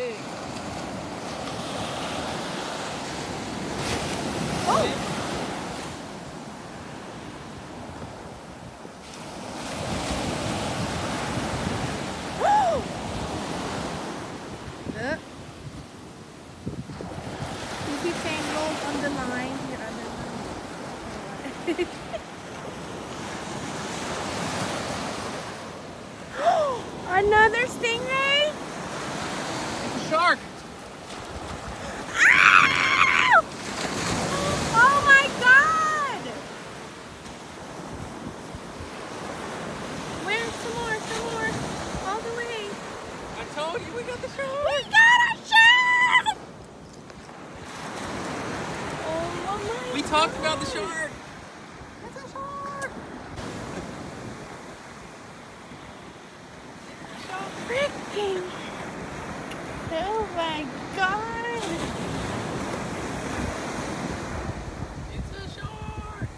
big. Oh! Another stingray? It's a shark. Ah! Oh my god! Where's some more? Some more. All the way. I told you we got the shark. We got a shark! Oh my god. We talked about the shark. Oh my god! It's a shark!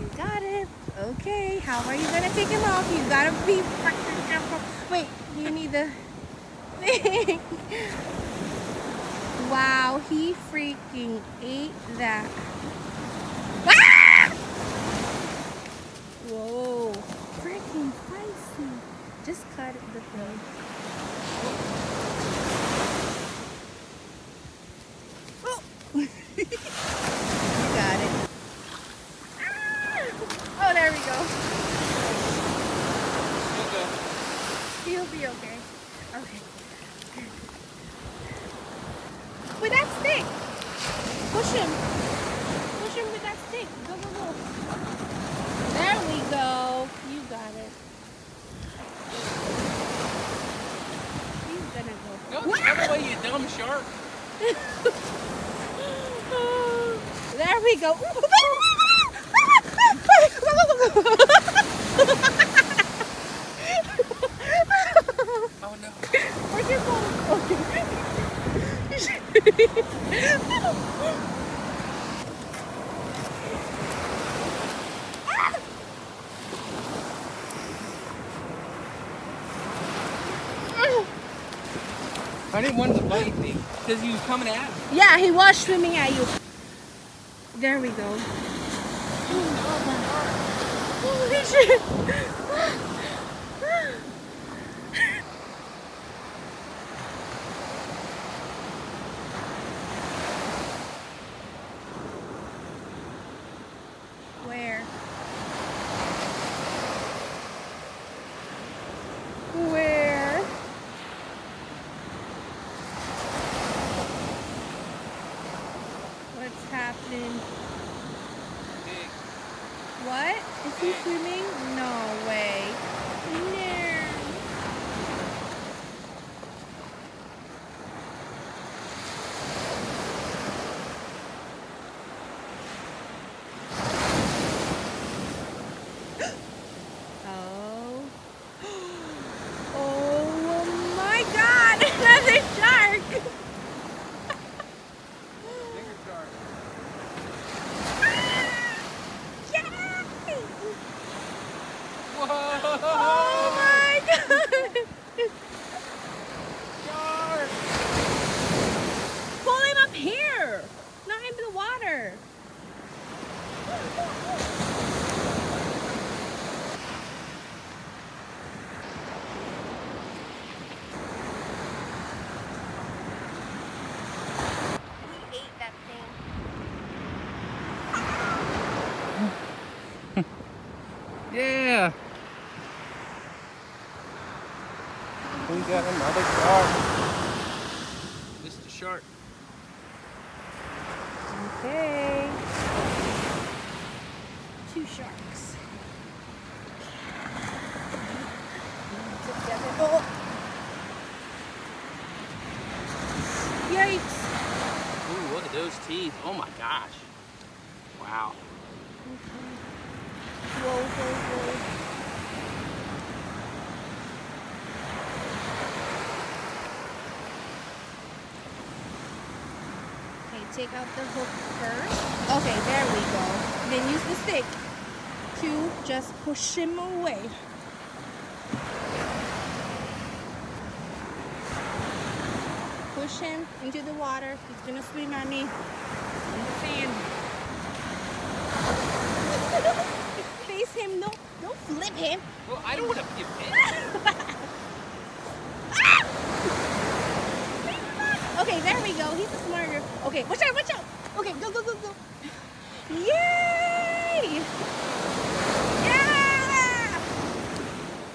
You got it. Okay, how are you gonna pick him off? You gotta be freaking careful. Wait, you need the thing. Wow, he freaking ate that. Ah! Whoa, freaking spicy. Just cut the thing. Oh! You got it. Ah! Oh, there we go. Okay. He'll be okay. Okay. With that stick! Push him. Push him with that stick. Go, go, go. There we go. You got it. Go the other way, you dumb shark. There we go. Oh no. Where's your phone? Okay. I didn't want to bite me because he was coming at me. Yeah, he was swimming at you. There we go. Holy shit. Where? Happening. Big. What? Is he swimming? No way. No. Oh. Oh my god! Another shark! Yeah. We got another shark. This is the shark. Okay. Two sharks. Together. Oh. Yikes. Ooh, look at those teeth. Oh my gosh. Wow. Okay. Whoa, whoa, whoa. Okay, take out the hook first. Okay, there we go. Then use the stick to just push him away. push him into the water. He's gonna swim at me. Face him, no, don't flip him. Well, I don't want to flip him. Okay, there we go. He's a smarter. Okay, watch out, watch out. Okay, go, go, go, go. Yay!